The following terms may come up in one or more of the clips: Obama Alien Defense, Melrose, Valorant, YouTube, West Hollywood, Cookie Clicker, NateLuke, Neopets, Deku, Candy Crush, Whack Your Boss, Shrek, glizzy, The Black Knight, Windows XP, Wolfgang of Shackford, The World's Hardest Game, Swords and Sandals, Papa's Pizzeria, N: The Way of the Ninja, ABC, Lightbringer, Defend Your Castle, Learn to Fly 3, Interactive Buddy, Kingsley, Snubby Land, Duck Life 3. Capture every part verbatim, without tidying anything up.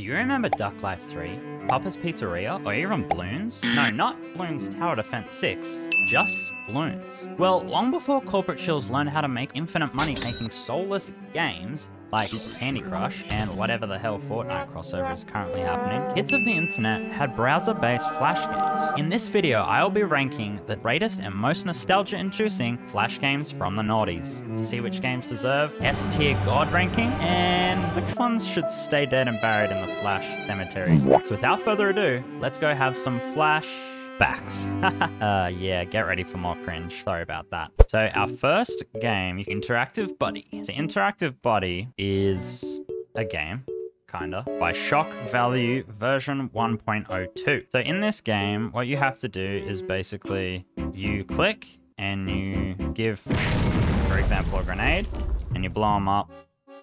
Do you remember Duck Life three, Papa's Pizzeria, or even Bloons? No, not Bloons Tower Defense six, just Bloons. Well, long before corporate shills learned how to make infinite money making soulless games, like Candy Crush and whatever the hell Fortnite crossover is currently happening, kids of the internet had browser-based flash games. In this video, I'll be ranking the greatest and most nostalgia-inducing flash games from the noughties, to see which games deserve S tier god ranking and which ones should stay dead and buried in the flash cemetery. So without further ado, let's go have some flash backs. uh, yeah, get ready for more cringe. Sorry about that. So our first game, Interactive Buddy. So Interactive Buddy is a game, kinda, by Shock Value version one point oh two. So in this game, what you have to do is basically you click and you give, for example, a grenade and you blow them up.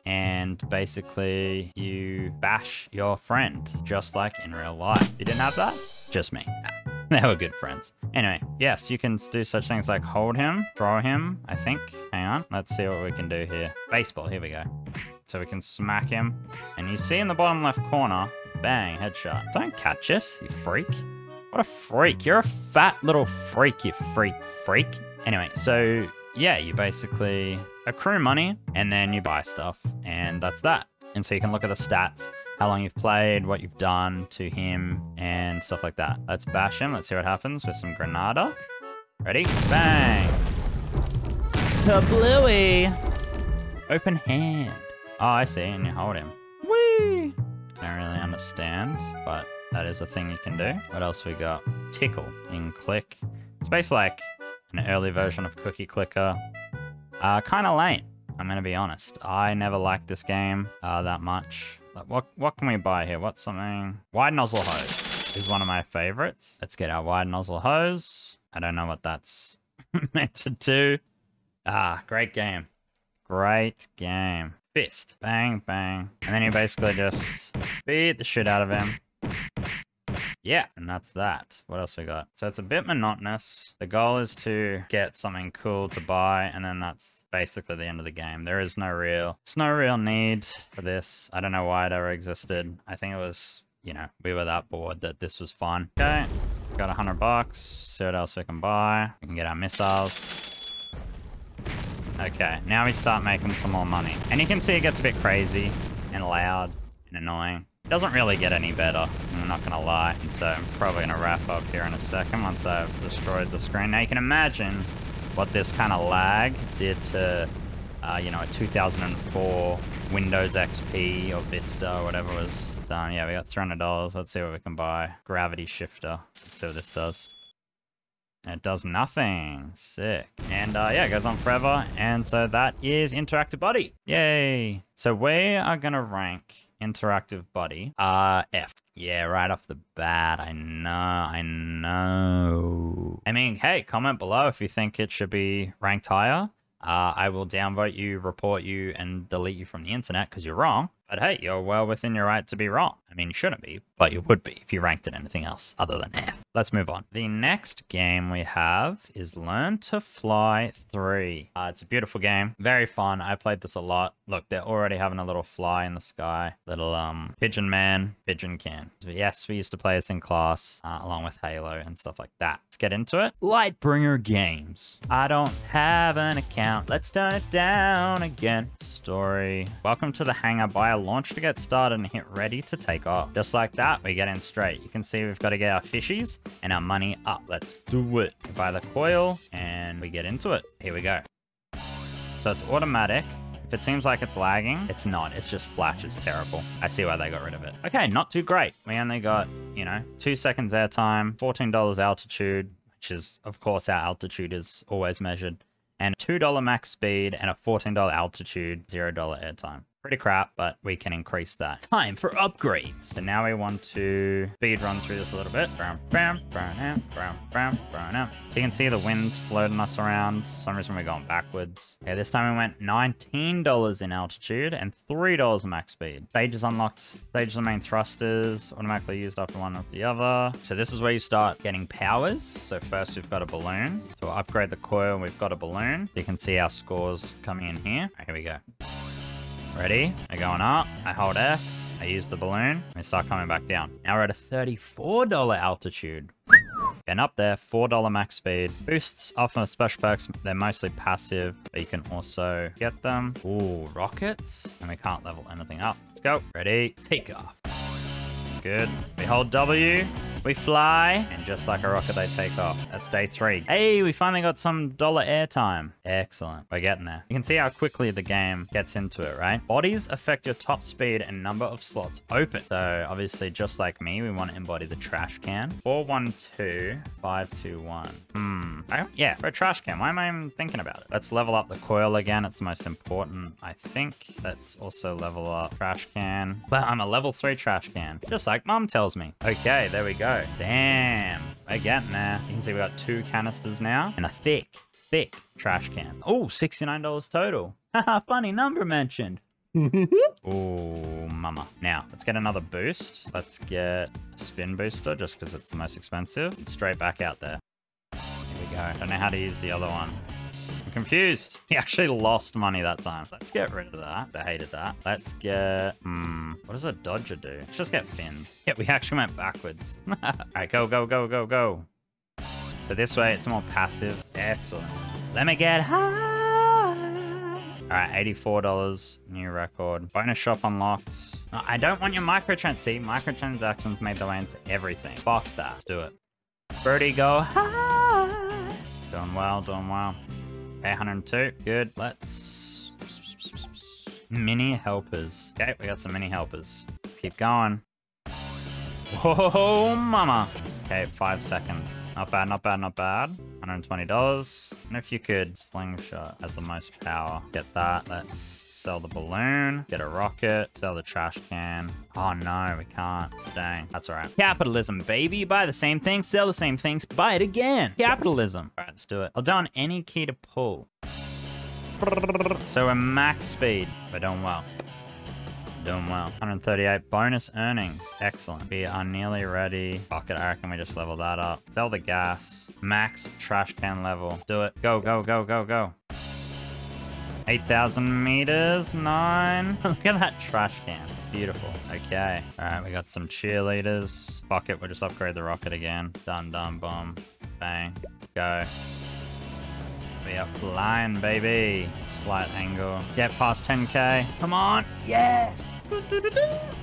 And basically you bash your friend, just like in real life. You didn't have that? Just me. They were good friends. Anyway, yes, you can do such things like hold him, throw him, I think. Hang on, let's see what we can do here. Baseball, here we go. So we can smack him. And you see in the bottom left corner, bang, headshot. Don't catch it, you freak. What a freak. You're a fat little freak, you freak freak. Anyway, so yeah, you basically accrue money and then you buy stuff. And that's that. And so you can look at the stats, how long you've played, what you've done to him, and stuff like that. Let's bash him. Let's see what happens with some Granada. Ready? Bang! Kablooey! Open hand. Oh, I see. And you hold him. Whee! I don't really understand, but that is a thing you can do. What else we got? Tickle. You can click. It's basically like an early version of Cookie Clicker. Uh, kind of lame, I'm going to be honest. I never liked this game uh, that much. What what can we buy here? What's something? Wide nozzle hose is one of my favorites. Let's get our wide nozzle hose. I don't know what that's meant to do. Ah, great game. Great game. Fist. Bang, bang. And then you basically just beat the shit out of him. Yeah, and that's that. What else we got? So it's a bit monotonous. The goal is to get something cool to buy, and then that's basically the end of the game. There is no real, it's no real need for this. I don't know why it ever existed. I think it was, you know, we were that bored that this was fun. Okay, got a hundred bucks. See what else we can buy. We can get our missiles. Okay, now we start making some more money. And you can see it gets a bit crazy and loud and annoying. Doesn't really get any better, I'm not gonna lie. And so I'm probably gonna wrap up here in a second once I've destroyed the screen. Now you can imagine what this kind of lag did to, uh, you know, a two thousand four Windows X P or Vista or whatever it was. So um, yeah, we got three hundred dollars. Let's see what we can buy. Gravity Shifter. Let's see what this does. And it does nothing. Sick. And uh, yeah, it goes on forever. And so that is Interactive Buddy. Yay. So we are gonna rank Interactive Buddy uh F. Yeah, right off the bat. I know, I know. I mean, hey, comment below if you think it should be ranked higher. Uh, I will downvote you, report you, and delete you from the internet because you're wrong. But hey, you're well within your right to be wrong. I mean, you shouldn't be, but you would be if you ranked it anything else other than F. Let's move on. The next game we have is Learn to Fly three. Uh, it's a beautiful game. Very fun. I played this a lot. Look, they're already having a little fly in the sky. Little um pigeon man, pigeon can. So yes, we used to play this in class uh, along with Halo and stuff like that. Let's get into it. Lightbringer Games. I don't have an account. Let's turn it down again. Story. Welcome to the hangar. By launch to get started and hit ready to take off. Just like that, we get in straight. You can see we've got to get our fishies and our money up. Let's do it. We buy the coil and we get into it. Here we go. So it's automatic. If it seems like it's lagging, it's not. It's just Flash is terrible. I see why they got rid of it. Okay, not too great. We only got, you know, two seconds airtime, fourteen dollars altitude, which is, of course, our altitude is always measured, and two dollars max speed and a fourteen dollar altitude, zero dollar airtime. Pretty crap, but we can increase that. Time for upgrades. So now we want to speed run through this a little bit. So you can see the wind's floating us around. For some reason we're going backwards. Okay, this time we went nineteen dollars in altitude and three dollars in max speed. Stages unlocked. Stages of main thrusters. Automatically used after one or the other. So this is where you start getting powers. So first we've got a balloon. So we'll upgrade the coil. We've got a balloon. You can see our scores coming in here. Right, here we go. Ready? I'm going up. I hold S. I use the balloon. I start coming back down. Now we're at a thirty-four dollar altitude. And up there, four dollar max speed. Boosts often with special perks. They're mostly passive, but you can also get them. Ooh, rockets. And we can't level anything up. Let's go. Ready? Take off. Good. We hold W. We fly. And just like a rocket, they take off. That's day three. Hey, we finally got some dollar airtime. Excellent. We're getting there. You can see how quickly the game gets into it, right? Bodies affect your top speed and number of slots open. So obviously, just like me, we want to embody the trash can. four one two, five two one. Hmm. Yeah, for a trash can. Why am I even thinking about it? Let's level up the coil again. It's the most important, I think. Let's also level up trash can. But I'm a level three trash can. Just like mom tells me. Okay, there we go. Damn, we're getting there. You can see we got two canisters now and a thick, thick trash can. Oh, sixty-nine dollars total. Haha, funny number mentioned. Oh, mama. Now, let's get another boost. Let's get a spin booster just because it's the most expensive. It's straight back out there. Here we go. Don't know how to use the other one. I'm confused. He actually lost money that time. Let's get rid of that. I hated that. Let's get... Hmm. What does a dodger do? Let's just get fins. Yeah, we actually went backwards. All right, go, go, go, go, go. So this way, it's more passive. Excellent. Let me get high. All right, eighty-four dollars. New record. Bonus shop unlocked. No, I don't want your microtrans. See, microtransactions made their way into everything. Fuck that. Let's do it. Birdie, go high. Doing well, doing well. one oh two. Good. Let's... Mini helpers. Okay, we got some mini helpers. Keep going. Whoa, mama. Okay, five seconds. Not bad, not bad, not bad. one hundred twenty dollars. And if you could, slingshot has the most power. Get that. Let's sell the balloon. Get a rocket. Sell the trash can. Oh, no, we can't. Dang. That's all right. Capitalism, baby. Buy the same thing, sell the same things, buy it again. Capitalism. All right, let's do it. I'll down any key to pull. So we're max speed. We're doing well. Doing well. one hundred thirty-eight bonus earnings. Excellent. We are nearly ready. Fuck it, I reckon we just level that up. Sell the gas. Max trash can level. Do it. Go, go, go, go, go. eight thousand meters. Nine. Look at that trash can. It's beautiful. Okay. All right, we got some cheerleaders. Fuck it, we'll just upgrade the rocket again. Dun, dun, boom. Bang. Go. We are flying, baby. Slight angle. Get past ten K. Come on. Yes.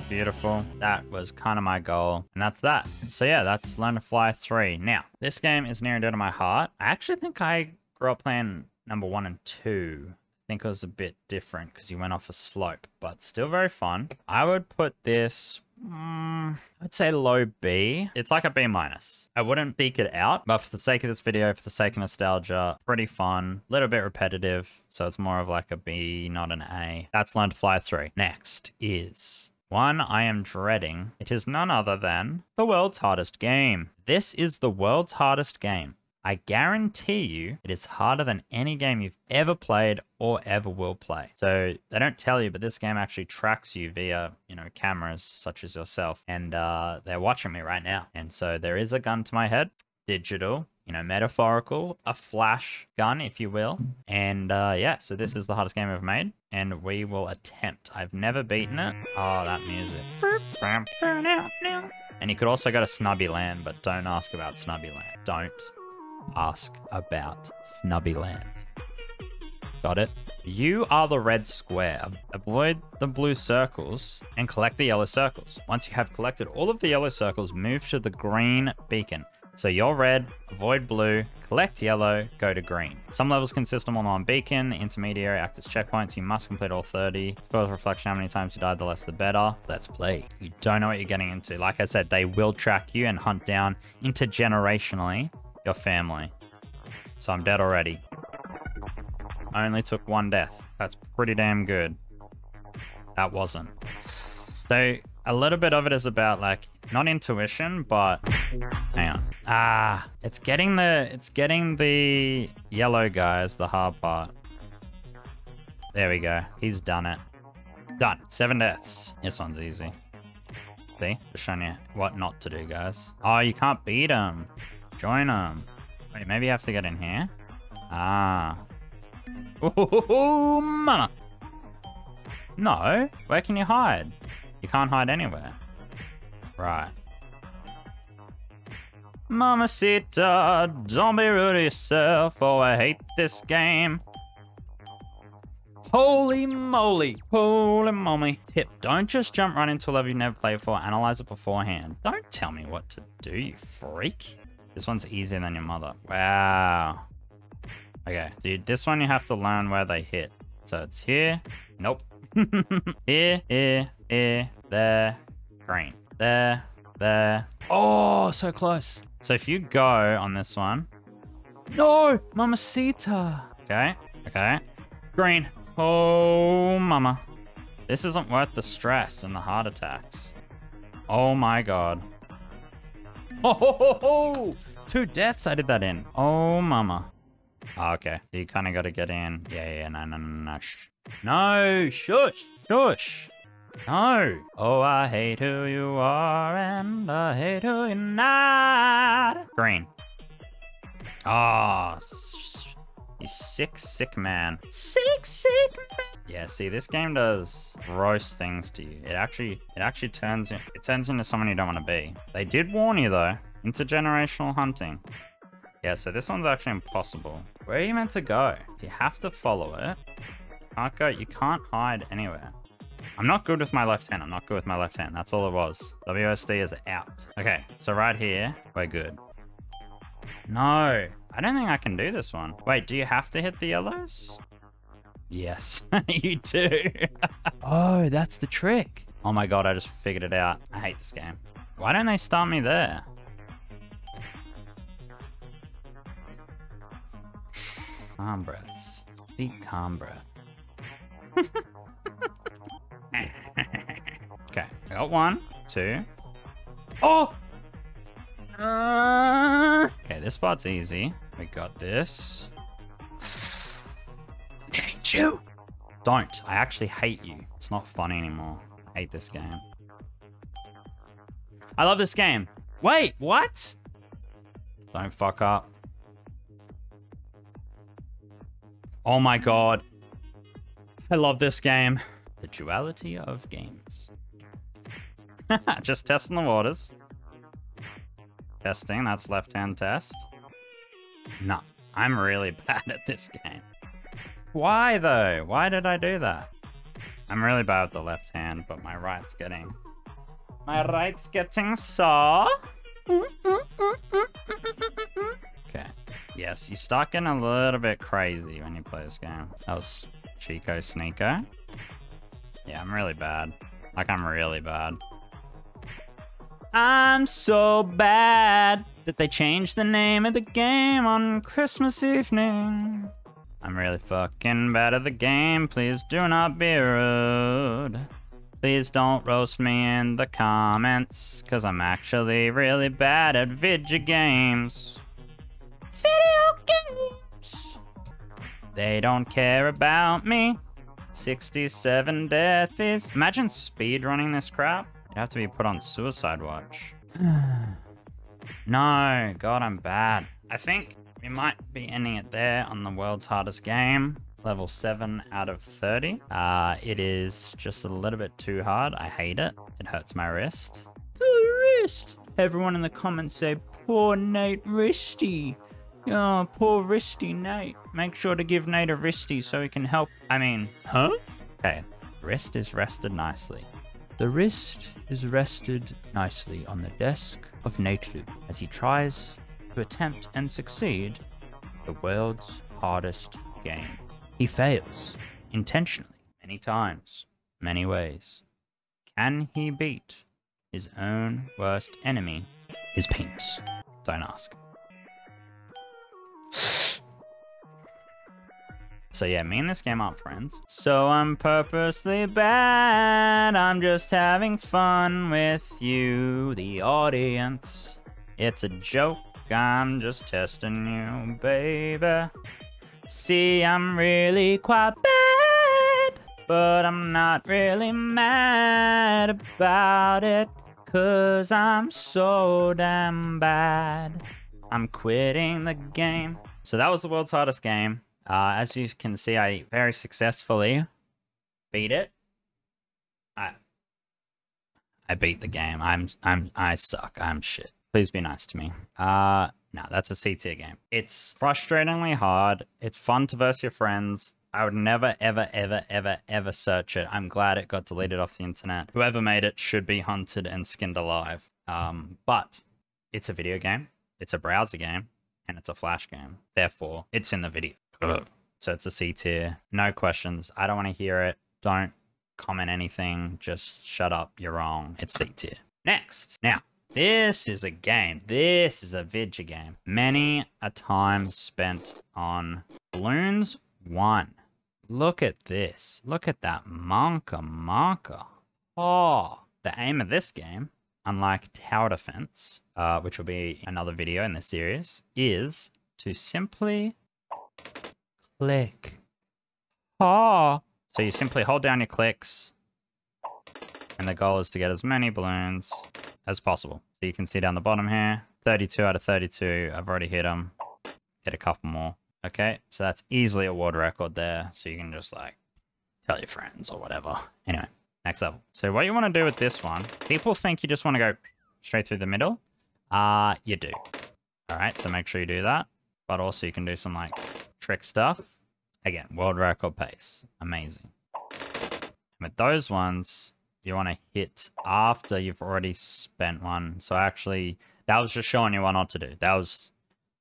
Beautiful. That was kind of my goal. And that's that. So yeah, that's Learn to Fly three. Now, this game is near and dear to my heart. I actually think I grew up playing number one and two. I think it was a bit different because you went off a slope, but still very fun. I would put this... Mm, I'd say low B. It's like a B minus. I wouldn't beak it out, but for the sake of this video, for the sake of nostalgia, pretty fun, a little bit repetitive. So it's more of like a B, not an A. That's Learn to Fly three. Next is one I am dreading. It is none other than The World's Hardest Game. This is The World's Hardest Game. I guarantee you it is harder than any game you've ever played or ever will play. So they don't tell you, but this game actually tracks you via, you know, cameras such as yourself. And uh, they're watching me right now. And so there is a gun to my head, digital, you know, metaphorical, a flash gun, if you will. And uh, yeah, so this is the hardest game I've made. And we will attempt. I've never beaten it. Oh, that music. And you could also go to Snubby Land, but don't ask about Snubby Land. Don't. Ask about Snubby Land. Got it? You are the red square. Avoid the blue circles and collect the yellow circles. Once you have collected all of the yellow circles, move to the green beacon. So you're red, avoid blue, collect yellow, go to green. Some levels consist of more than one beacon. The intermediary act as checkpoints. You must complete all thirty. As far as reflection, how many times you die, the less the better. Let's play. You don't know what you're getting into. Like I said, they will track you and hunt down intergenerationally your family. So I'm dead already. I only took one death. That's pretty damn good. That wasn't. So a little bit of it is about like, not intuition, but hang on. Ah, it's getting the, it's getting the yellow guys, the hard part. There we go. He's done it. Done. Seven deaths. This one's easy. See, just showing you what not to do, guys. Oh, you can't beat him. Join them. Wait, maybe I have to get in here? Ah. Ooh, mama. No. Where can you hide? You can't hide anywhere. Right. Mamacita, don't be rude to yourself, oh, I hate this game. Holy moly. Holy moly. Tip, don't just jump right into a level you never played before. Analyze it beforehand. Don't tell me what to do, you freak. This one's easier than your mother. Wow. Okay, so this one you have to learn where they hit. So it's here. Nope. Here, here, here, there, green. There, there. Oh, so close. So if you go on this one. No, Mamacita. Okay, okay. Green. Oh, mama. This isn't worth the stress and the heart attacks. Oh my God. Oh, ho, ho, ho. Two deaths I did that in. Oh, mama. Oh, okay, so you kind of got to get in. Yeah, yeah, no, no, no, no. Shh. No, shush, shush. No. Oh, I hate who you are and I hate who you're not. Green. Ah, oh, you sick, sick man. Sick, sick man. Yeah, see, this game does gross things to you. It actually, it actually turns, in, it turns into someone you don't want to be. They did warn you though. Intergenerational hunting. Yeah, so this one's actually impossible. Where are you meant to go? Do you have to follow it? Can't go. You can't hide anywhere. I'm not good with my left hand. I'm not good with my left hand. That's all it was. W S D is out. Okay, so right here, we're good. No, I don't think I can do this one. Wait, do you have to hit the yellows? Yes, you do. Oh, that's the trick. Oh my God, I just figured it out. I hate this game. Why don't they start me there? Calm breaths. Deep calm breath. Okay, I got one, two. Oh! Uh... Okay, this part's easy. We got this. I hate you. Don't. I actually hate you. It's not funny anymore. I hate this game. I love this game. Wait, what? Don't fuck up. Oh my God. I love this game. The duality of games. Just testing the waters. Testing, that's left-hand test. No, I'm really bad at this game. Why though? Why did I do that? I'm really bad with the left hand, but my right's getting... My right's getting sore. Okay. Yes, you start getting a little bit crazy when you play this game. That was Chico Sneaker. Yeah, I'm really bad. Like, I'm really bad. I'm so bad that they changed the name of the game on Christmas evening. I'm really fucking bad at the game. Please do not be rude. Please don't roast me in the comments, because I'm actually really bad at video games. Video games! They don't care about me. sixty-seven death is... Imagine speedrunning this crap. It'd have to be put on suicide watch. No, God, I'm bad. I think we might be ending it there on The World's Hardest Game. Level seven out of thirty. Uh, it is just a little bit too hard. I hate it. It hurts my wrist. The wrist! Everyone in the comments say, poor Nate wristy. Oh, poor wristy Nate. Make sure to give Nate a wristy so he can help. I mean, huh? Okay, wrist is rested nicely. The wrist is rested nicely on the desk of NateLuke as he tries to attempt and succeed the world's hardest game. He fails intentionally many times, many ways. Can he beat his own worst enemy, his penis? Don't ask. So yeah, me and this game aren't friends. So I'm purposely bad. I'm just having fun with you, the audience. It's a joke. I'm just testing you, baby. See, I'm really quite bad, but I'm not really mad about it, 'cause I'm so damn bad. I'm quitting the game. So that was The World's Hardest Game. Uh, as you can see, I very successfully beat it. I beat the game. I'm I'm I suck. I'm shit. Please be nice to me. Uh no, that's a C tier game. It's frustratingly hard. It's fun to verse your friends. I would never, ever, ever, ever, ever search it. I'm glad it got deleted off the internet. Whoever made it should be hunted and skinned alive. Um, but it's a video game, it's a browser game, and it's a Flash game. Therefore, it's in the video. Ugh. So it's a C tier. No questions. I don't want to hear it. Don't comment anything. Just shut up. You're wrong. It's C tier. Next. Now, this is a game. This is a video game. Many a time spent on Bloons one. Look at this. Look at that monka monka. Oh, the aim of this game, unlike tower defense, uh, which will be another video in this series, is to simply click. Oh. So you simply hold down your clicks, and the goal is to get as many balloons as possible. So you can see down the bottom here, thirty-two out of thirty-two. I've already hit them. Get a couple more. Okay, so that's easily a world record there. So you can just like tell your friends or whatever. Anyway, next level. So what you want to do with this one, people think you just want to go straight through the middle. Uh, you do. All right, so make sure you do that. But also you can do some like trick stuff. Again, world record pace. Amazing. And with those ones, you want to hit after you've already spent one. So actually, that was just showing you what not to do. That was,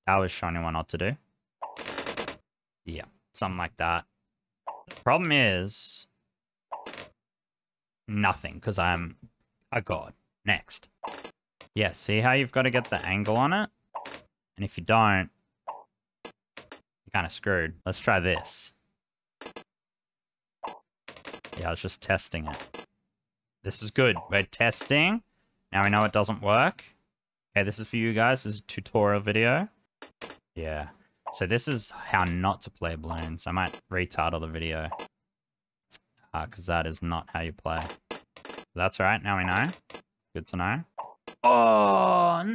that was showing you what not to do. Yeah, something like that. Problem is nothing, because I'm a god. Next. Yeah, see how you've got to get the angle on it? And if you don't, you're kind of screwed. Let's try this. Yeah, I was just testing it. This is good. We're testing. Now we know it doesn't work. Okay, this is for you guys. This is a tutorial video. Yeah. So this is how not to play balloons. I might retitle the video because uh, that is not how you play. That's right. Now we know. Good to know. Oh,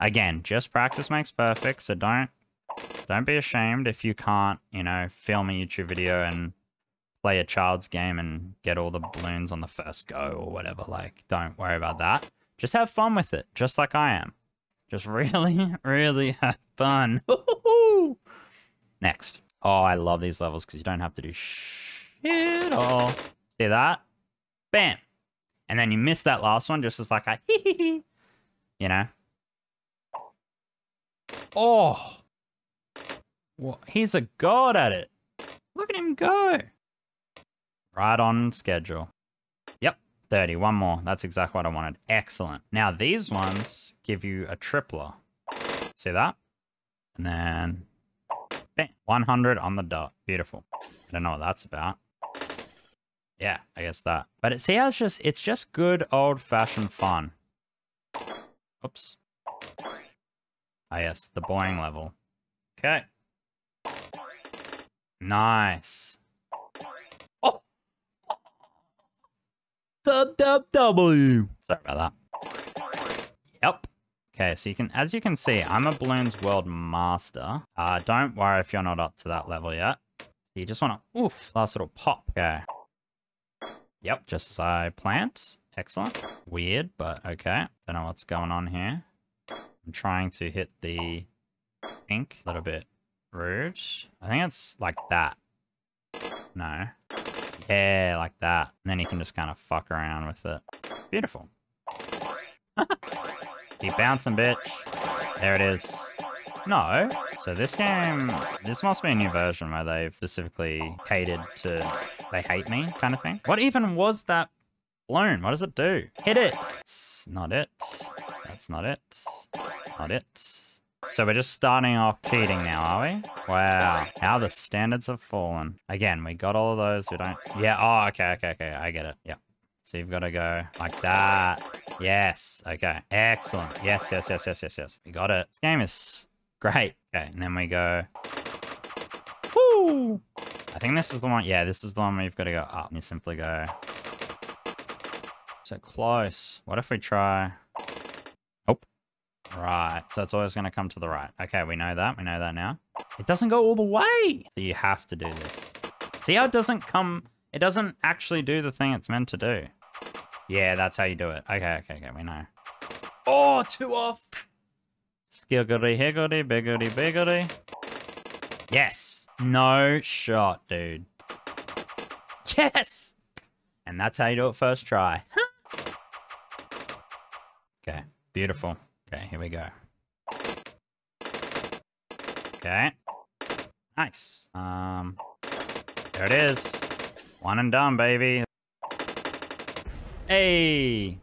again, just practice makes perfect. So don't don't be ashamed if you can't, you know, film a YouTube video and play a child's game and get all the balloons on the first go or whatever. Like, don't worry about that. Just have fun with it, just like I am. Just really, really have fun. Next. Oh, I love these levels because you don't have to do shit all. See that? Bam. And then you miss that last one just as like a hee hee hee. You know? Oh. Well, he's a god at it. Look at him go. Right on schedule. thirty, one more. That's exactly what I wanted. Excellent. Now these ones give you a tripler. See that? And then bam, one hundred on the dot. Beautiful. I don't know what that's about. Yeah, I guess that. But it, see how it's just, it's just good old-fashioned fun. Oops. Ah, yes, the boing level. Okay. Nice. W. Sorry about that. Yep. Okay, so you can, as you can see, I'm a Bloons World Master. Uh, don't worry if you're not up to that level yet. You just want to, oof, last little pop. Okay. Yep, just as I plant. Excellent. Weird, but okay. Don't know what's going on here. I'm trying to hit the pink. A little bit rude. I think it's like that. No. Yeah, like that. And then you can just kind of fuck around with it. Beautiful. Keep bouncing, bitch. There it is. No. So this game, this must be a new version where they've specifically catered to, they hate me kind of thing. What even was that balloon? What does it do? Hit it. It's not it. That's not it. Not it. So we're just starting off cheating now, are we? Wow. How the standards have fallen. Again, we got all of those. We don't... Yeah. Oh, okay, okay, okay. I get it. Yeah. So you've got to go like that. Yes. Okay. Excellent. Yes, yes, yes, yes, yes, yes. We got it. This game is great. Okay. And then we go... Woo! I think this is the one... Yeah, this is the one where you've got to go up. And you simply go... So close. What if we try... Right, so it's always going to come to the right. Okay, we know that. We know that now. It doesn't go all the way. So you have to do this. See how it doesn't come... It doesn't actually do the thing it's meant to do. Yeah, that's how you do it. Okay, okay, okay, we know. Oh, two off. Skilgoody, higgoody, biggoody, biggoody. Yes. No shot, dude. Yes. And that's how you do it first try. Okay, beautiful. Okay, here we go. Okay. Nice. Um, there it is. One and done, baby. Hey.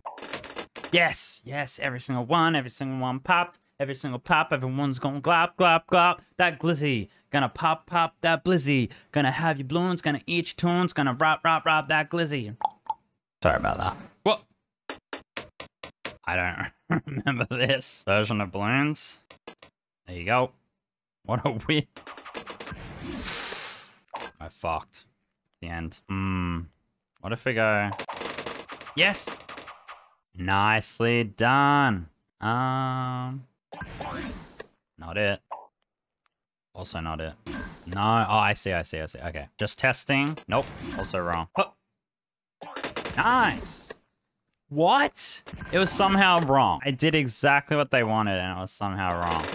Yes, yes, every single one, every single one popped. Every single pop, everyone's gonna glop, glop, glop. That glizzy, gonna pop, pop, that blizzy. Gonna have your balloons, gonna eat your tunes, gonna rop, rop, rop, that glizzy. Sorry about that. What? I don't remember this version of Bloons. There you go. What a weird... I fucked. The end. Hmm. What if we go... Yes! Nicely done. Um... Not it. Also not it. No. Oh, I see, I see, I see. Okay. Just testing. Nope. Also wrong. Oh. Nice. What? It was somehow wrong. I did exactly what they wanted and it was somehow wrong.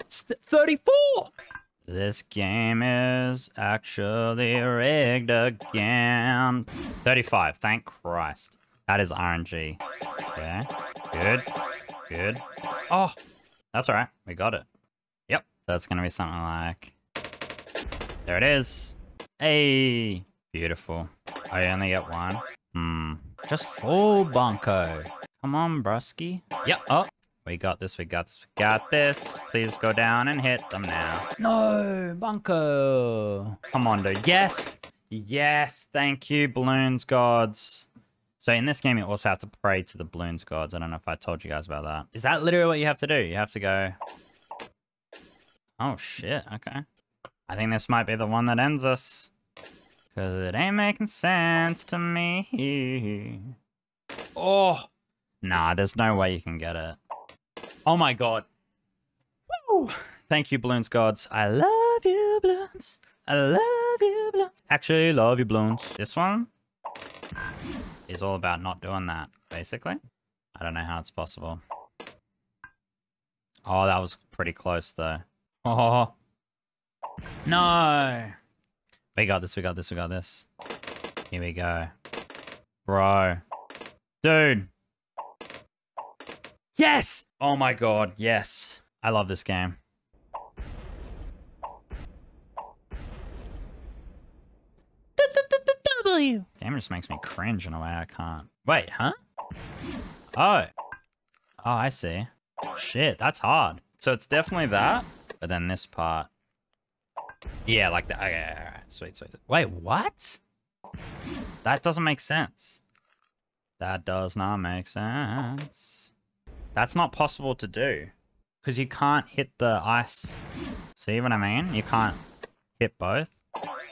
It's thirty-four! This game is actually rigged again. thirty-five. Thank Christ. That is R N G. Okay. Good. Good. Oh. That's all right. We got it. Yep. So it's going to be something like... There it is. Hey. Beautiful. I only get one. Hmm. Just full bunko. Come on, brusky. Yep. Oh. We got this. We got this. We got this. Please go down and hit them now. No. Bunko. Come on, dude. Yes. Yes. Thank you, Bloons gods. So in this game, you also have to pray to the Bloons gods. I don't know if I told you guys about that. Is that literally what you have to do? You have to go... Oh, shit. Okay. I think this might be the one that ends us. Because it ain't making sense to me. Oh. Nah, there's no way you can get it. Oh, my God. Woo! Thank you, Bloons gods. I love you, Bloons. I love you, Bloons. Actually, love you, Bloons. This one? Is all about not doing that, basically. I don't know how it's possible. Oh, that was pretty close, though. Oh. No. We got this, we got this, we got this. Here we go. Bro. Dude. Yes! Oh my God, yes. I love this game. Game just makes me cringe in a way I can't. Wait, huh? Oh. Oh, I see. Shit, that's hard. So it's definitely that, but then this part. Yeah, like that. Okay, all right. Sweet, sweet, sweet. Wait, what? That doesn't make sense. That does not make sense. That's not possible to do. Because you can't hit the ice. See what I mean? You can't hit both.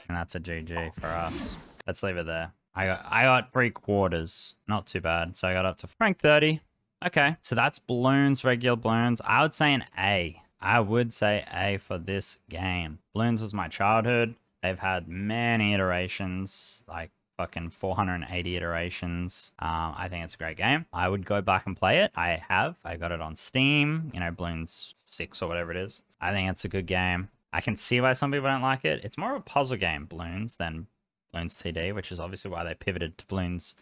And that's a G G for us. Let's leave it there. I got I got three quarters. Not too bad. So I got up to rank thirty. Okay. So that's Bloons, regular Bloons. I would say an A. I would say A for this game. Bloons was my childhood. They've had many iterations, like fucking four hundred eighty iterations. Um, I think it's a great game. I would go back and play it. I have. I got it on Steam, you know, Bloons six or whatever it is. I think it's a good game. I can see why some people don't like it. It's more of a puzzle game, Bloons, than Bloons T D, which is obviously why they pivoted to Bloons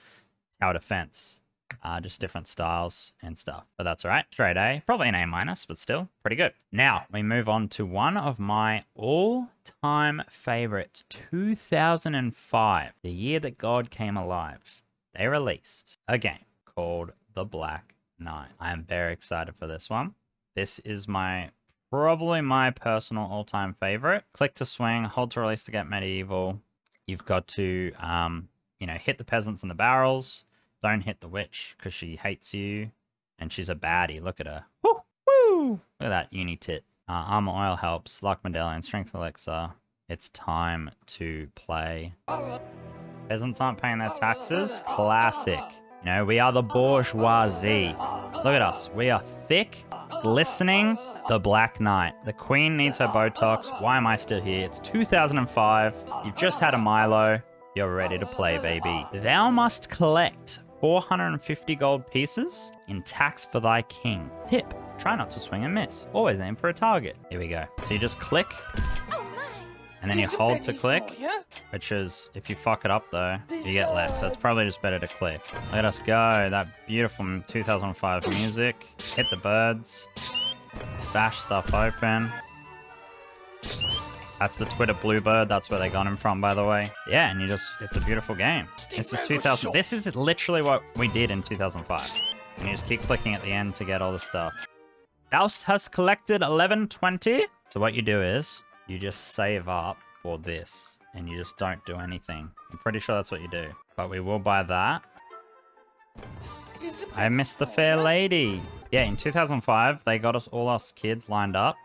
Tower Defense. Uh, just different styles and stuff. But that's all right. Straight A. Probably an A minus, but still pretty good. Now, we move on to one of my all-time favorites, two thousand five, the year that God came alive. They released a game called The Black Knight. I am very excited for this one. This is my... probably my personal all-time favorite. Click to swing, hold to release to get medieval. You've got to, um, you know, hit the peasants in the barrels. Don't hit the witch because she hates you. And she's a baddie. Look at her. Woo! Woo! Look at that uni tit. Uh, armor oil helps. Luck medallion. Strength elixir. It's time to play. Peasants aren't paying their taxes. Classic. You know, we are the bourgeoisie. Look at us. We are thick, glistening. The Black Knight. The Queen needs her Botox. Why am I still here? It's two thousand five. You've just had a Milo. You're ready to play, baby. Thou must collect four hundred fifty gold pieces in tax for thy king. Tip, try not to swing and miss. Always aim for a target. Here we go. So you just click. Oh my. And then you hold to click, which is, if you fuck it up though, you get less. So it's probably just better to click. Let us go. That beautiful two thousand five music. Hit the birds. Bash stuff open. That's the Twitter bluebird. That's where they got him from, by the way. Yeah, and you just, it's a beautiful game. This is two thousand. This is literally what we did in two thousand five. And you just keep clicking at the end to get all the stuff. Thou hast collected eleven twenty. So what you do is you just save up for this and you just don't do anything. I'm pretty sure that's what you do, but we will buy that. I missed the fair lady. Yeah, in two thousand five, they got us, all us kids lined up.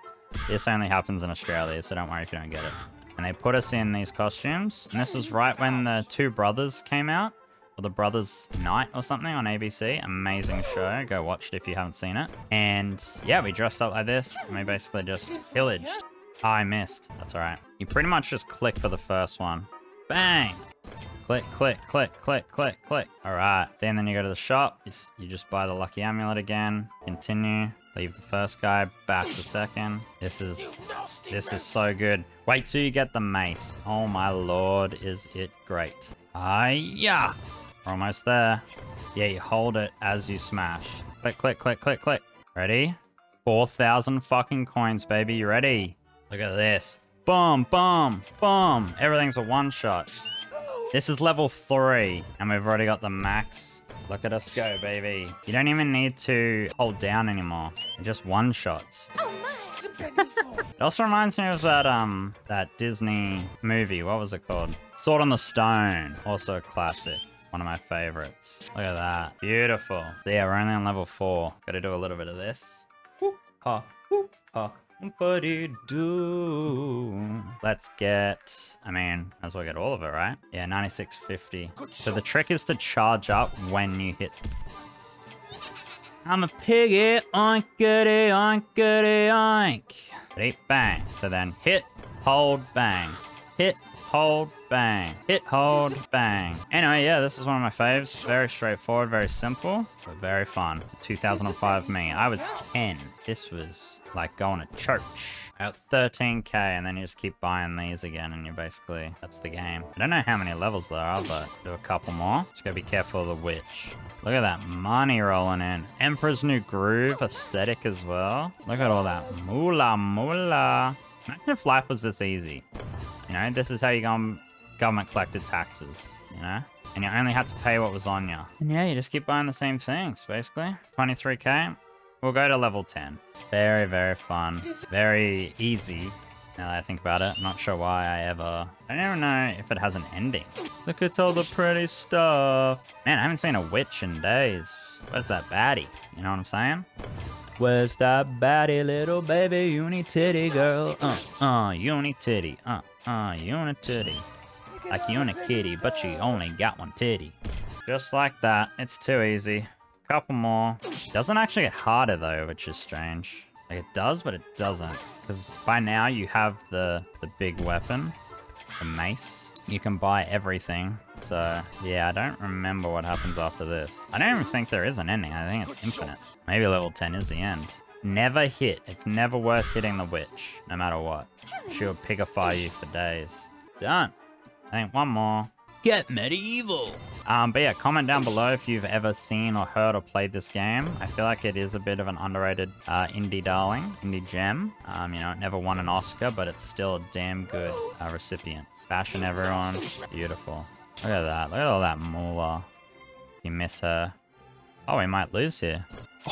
This only happens in Australia, so don't worry if you don't get it. And they put us in these costumes. And this was right when the Two Brothers came out, or The Brothers Night or something on A B C. Amazing show. Go watch it if you haven't seen it. And yeah, we dressed up like this and we basically just pillaged. Oh, I missed. That's all right. You pretty much just click for the first one. Bang! Click, click, click, click, click, click. All right. Then, then you go to the shop. You, you just buy the lucky amulet again. Continue. Leave the first guy. Bash the second. This is this is so good. Wait till you get the mace. Oh my lord, is it great? Hi-ya! We're almost there. Yeah, you hold it as you smash. Click, click, click, click, click. Ready? Four thousand fucking coins, baby. You ready? Look at this. Boom, boom, boom. Everything's a one shot. This is level three, and we've already got the max. Look at us go, baby. You don't even need to hold down anymore. They're just one shots. It also reminds me of that um that Disney movie. What was it called? Sword on the Stone. Also a classic. One of my favorites. Look at that. Beautiful. So yeah, we're only on level four. Got to do a little bit of this. Whoop, ha, whoop, ha. Do. Let's get, I mean, might as well get all of it, right? Yeah, ninety-six fifty. So the trick is to charge up when you hit. I'm a piggy, oink, goody, oink, goody, oink. Ready, bang. So then hit, hold, bang. Hit, hold, bang. Hit, hold, bang. Anyway, yeah, this is one of my faves. Very straightforward, very simple, but very fun. two thousand five me. I was ten. This was like going to church. At thirteen K, and then you just keep buying these again, and you're basically, that's the game. I don't know how many levels there are, but do a couple more. Just gotta be careful of the witch. Look at that money rolling in. Emperor's New Groove aesthetic as well. Look at all that moolah, moolah. Imagine if life was this easy. You know, this is how you go government collected taxes, you know? And you only had to pay what was on you. And yeah, you just keep buying the same things, basically. twenty-three K, we'll go to level ten. Very, very fun. Very easy, now that I think about it. I'm not sure why I ever... I don't even know if it has an ending. Look at all the pretty stuff. Man, I haven't seen a witch in days. Where's that baddie? You know what I'm saying? Where's that baddie little baby uni titty girl? Uh, uh, uni titty, uh, uh, uni titty. Like uni kitty, but she only got one titty. Just like that, it's too easy. Couple more. It doesn't actually get harder though, which is strange. Like it does, but it doesn't. Because by now you have the, the big weapon, the mace. You can buy everything. So yeah, I don't remember what happens after this. I don't even think there is an ending. I think it's infinite. Maybe level ten is the end. Never hit. It's never worth hitting the witch, no matter what. She'll pigify you for days. Done. I think one more. Get medieval. Um, but yeah, comment down below if you've ever seen or heard or played this game. I feel like it is a bit of an underrated uh, indie darling, indie gem. Um, you know, it never won an Oscar, but it's still a damn good uh, recipient. Bashing everyone. Beautiful. Look at that. Look at all that moolah. If you miss her. Oh, we might lose here.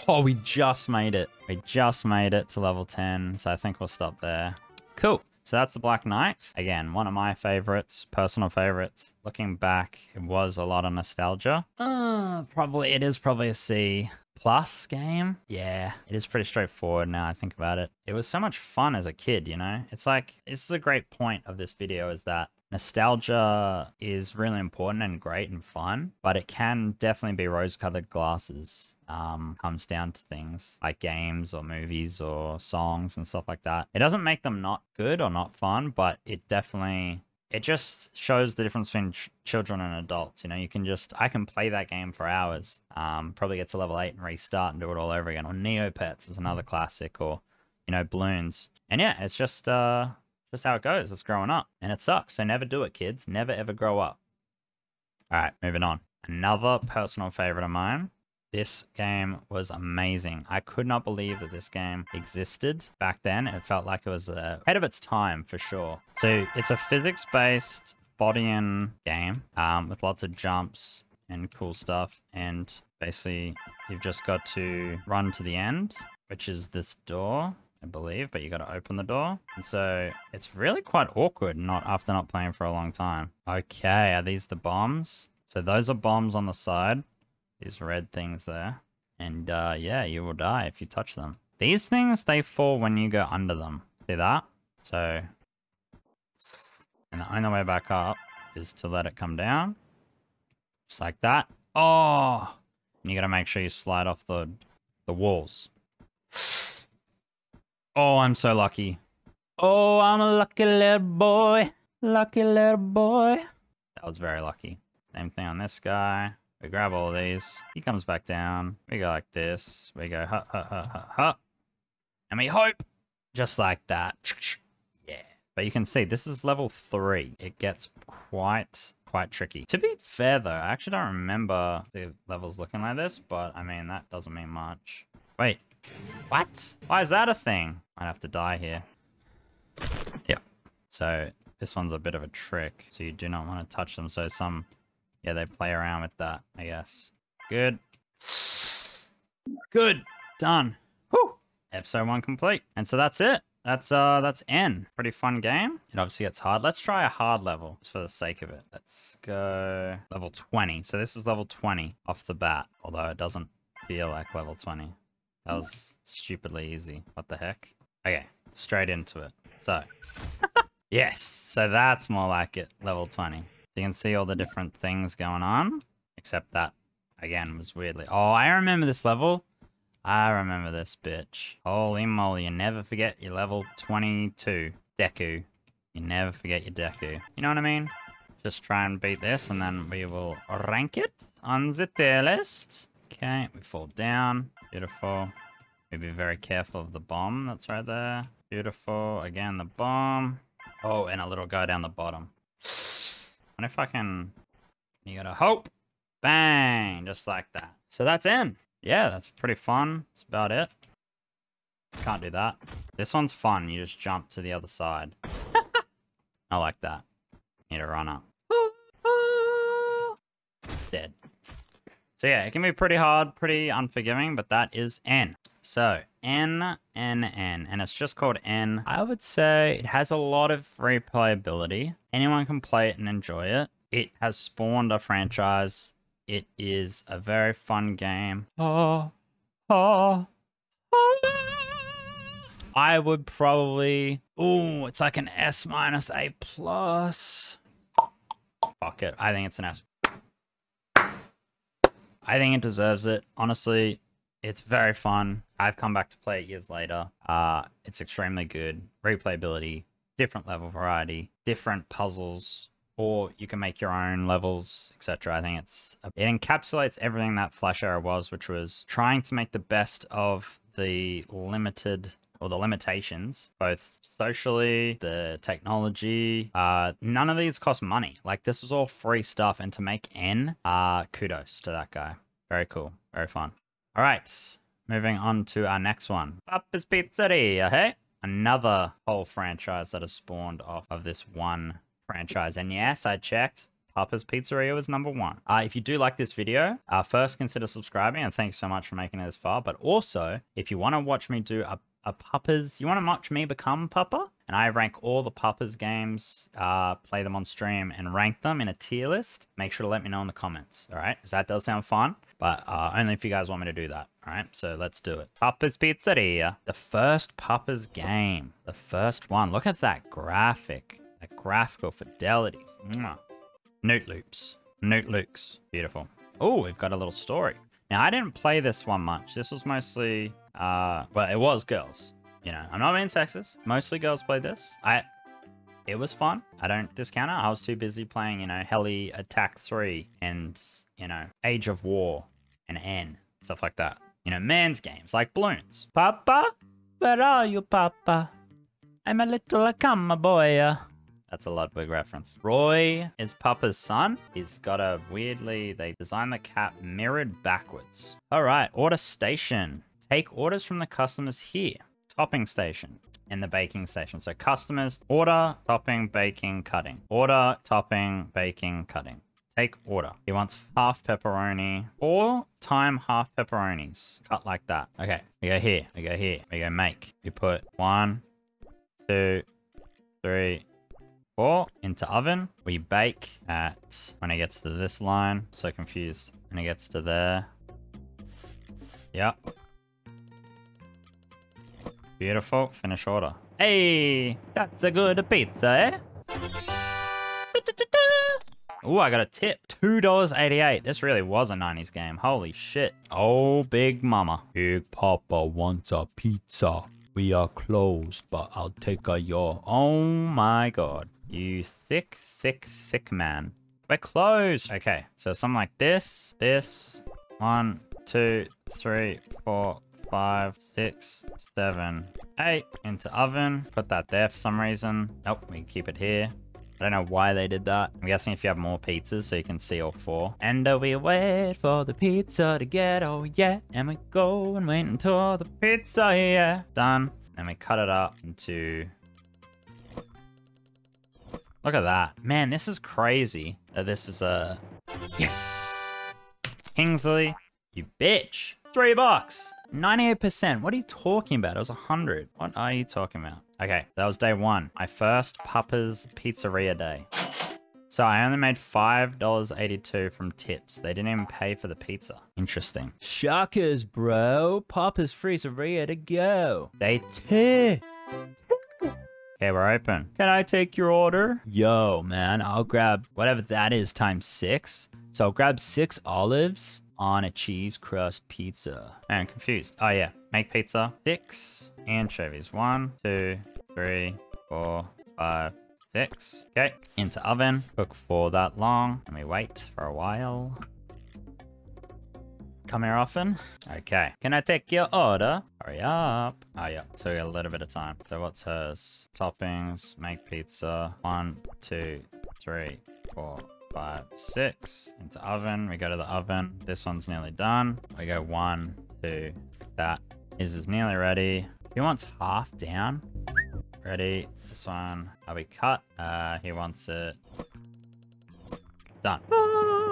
Oh, we just made it. We just made it to level ten. So I think we'll stop there. Cool. So that's The Black Knight. Again, one of my favorites, personal favorites. Looking back, it was a lot of nostalgia. Uh, probably, it is probably a C plus game. Yeah, it is pretty straightforward now I think about it. It was so much fun as a kid, you know? It's like, this is a great point of this video is that nostalgia is really important and great and fun, but it can definitely be rose-colored glasses. Um, comes down to things like games or movies or songs and stuff like that. It doesn't make them not good or not fun, but it definitely it just shows the difference between ch children and adults. You know, you can just, I can play that game for hours, um, probably get to level eight and restart and do it all over again. Or Neopets is another classic, or, you know, Bloons. And yeah, it's just, uh, just how it goes. It's growing up and it sucks. So never do it, kids. Never, ever grow up. All right, moving on. Another personal favorite of mine. This game was amazing. I could not believe that this game existed back then. It felt like it was uh, ahead of its time for sure. So it's a physics-based Bodian game um, with lots of jumps and cool stuff. And basically you've just got to run to the end, which is this door, I believe, but you got to open the door. And so it's really quite awkward not after not playing for a long time. Okay, are these the bombs? So those are bombs on the side. These red things there. And uh, yeah, you will die if you touch them. These things, they fall when you go under them. See that? So, and the only way back up is to let it come down. Just like that. Oh! And you gotta make sure you slide off the, the walls. Oh, I'm so lucky. Oh, I'm a lucky little boy. Lucky little boy. That was very lucky. Same thing on this guy. We grab all these. He comes back down. We go like this. We go ha ha ha ha ha. And we hope. Just like that. Yeah. But you can see this is level three. It gets quite, quite tricky. To be fair though, I actually don't remember the levels looking like this. But I mean, that doesn't mean much. Wait. What? Why is that a thing? I'd have to die here. Yep. So this one's a bit of a trick. So you do not want to touch them. So some... yeah, they play around with that, I guess. Good. Good. Done. Woo! Episode one complete. And so that's it. That's uh, that's N. Pretty fun game. It obviously gets hard. Let's try a hard level, just for the sake of it. Let's go level twenty. So this is level twenty off the bat, although it doesn't feel like level twenty. That was stupidly easy. What the heck? Okay, straight into it. So, yes. So that's more like it, level twenty. You can see all the different things going on, except that, again, was weirdly... oh, I remember this level. I remember this bitch. Holy moly, you never forget your level twenty-two. Deku. You never forget your Deku. You know what I mean? Just try and beat this, and then we will rank it on the tier list. Okay, we fall down. Beautiful. We be very careful of the bomb that's right there. Beautiful. Again, the bomb. Oh, and a little go down the bottom. If I can, you gotta hope, bang, just like that. So that's N. Yeah, that's pretty fun. That's about it. Can't do that. This one's fun. You just jump to the other side. I like that. Need to run up. Dead. So yeah, it can be pretty hard, pretty unforgiving, but that is N. So N, N, N, and it's just called N. I would say it has a lot of replayability. Anyone can play it and enjoy it. It has spawned a franchise. It is a very fun game. Oh, oh, oh. I would probably, ooh, it's like an S minus A plus. Fuck it, I think it's an S. I think it deserves it, honestly. It's very fun. I've come back to play it years later. Uh, it's extremely good. Replayability, different level variety, different puzzles, or you can make your own levels, et cetera. I think it's it encapsulates everything that Flash era was, which was trying to make the best of the limited or the limitations, both socially, the technology. Uh, none of these cost money. Like this was all free stuff, and to make N, uh, kudos to that guy. Very cool. Very fun. All right, moving on to our next one. Papa's Pizzeria, hey? Another whole franchise that has spawned off of this one franchise. And yes, I checked. Papa's Pizzeria was number one. Uh, if you do like this video, uh, first consider subscribing, and thanks so much for making it this far. But also, if you want to watch me do a, a Papa's, you want to watch me become Papa? And I rank all the Papa's games, uh, play them on stream, and rank them in a tier list. Make sure to let me know in the comments, all right? Because that does sound fun. But uh, only if you guys want me to do that, all right? So let's do it. Papa's Pizzeria, the first Papa's game, the first one. Look at that graphic, that graphical fidelity. Mwah. Note loops, note looks, beautiful. Oh, we've got a little story. Now I didn't play this one much. This was mostly, uh, well, it was girls. You know, I'm not being sexist. Mostly girls played this. I, it was fun. I don't discount it. I was too busy playing, you know, Heli Attack three and, you know, Age of War and N, stuff like that. You know, man's games like Bloons. Papa, where are you, Papa? I'm a little come, my boy. That's a Ludwig reference. Roy is Papa's son. He's got a weirdly, they designed the cat mirrored backwards. All right, order station. Take orders from the customers here. Topping station and the baking station. So customers, order, topping, baking, cutting. Order, topping, baking, cutting. Take order. He wants half pepperoni. Four time half pepperonis. Cut like that. Okay, we go here, we go here, we go make. We put one, two, three, four into oven. We bake at, when it gets to this line, so confused. When it gets to there. Yep. Beautiful, finish order. Hey, that's a good pizza, eh? Ooh, I got a tip. two dollars and eighty-eight cents. This really was a nineties game. Holy shit. Oh, Big Mama. Big Papa wants a pizza. We are closed, but I'll take a yaw. Oh my God. You thick, thick, thick man. We're closed. Okay, so something like this, this, one, two, three, four, five, six, seven, eight. Into oven. Put that there for some reason. Nope, we can keep it here. I don't know why they did that. I'm guessing if you have more pizzas, so you can see all four. And uh, we wait for the pizza to get, oh yeah. And we go and wait until the pizza, yeah. Done. And we cut it up into... Look at that. Man, this is crazy. Uh, this is a... Uh... Yes! Kingsley, you bitch. Three bucks. ninety-eight percent. What are you talking about? It was one hundred. What are you talking about? Okay, that was day one. My first Papa's Pizzeria day. So I only made five dollars and eighty-two cents from tips. They didn't even pay for the pizza. Interesting. Shockers, bro. Papa's Pizzeria to go. Day two. Okay, we're open. Can I take your order? Yo, man, I'll grab whatever that is times six. So I'll grab six olives on a cheese crust pizza. Man, I'm confused. Oh yeah, make pizza. Six anchovies. One, two, three, four, five, six. Okay, into oven. Cook for that long. And we wait for a while. Come here often. Okay. Can I take your order? Hurry up. Oh yeah, so we got a little bit of time. So what's hers? Toppings, make pizza. One, two, three, four, five, six, into oven. We go to the oven. This one's nearly done. We go one, two, that. His is nearly ready. He wants half down. Ready. This one, I'll be cut. Uh, he wants it. Done. Ah!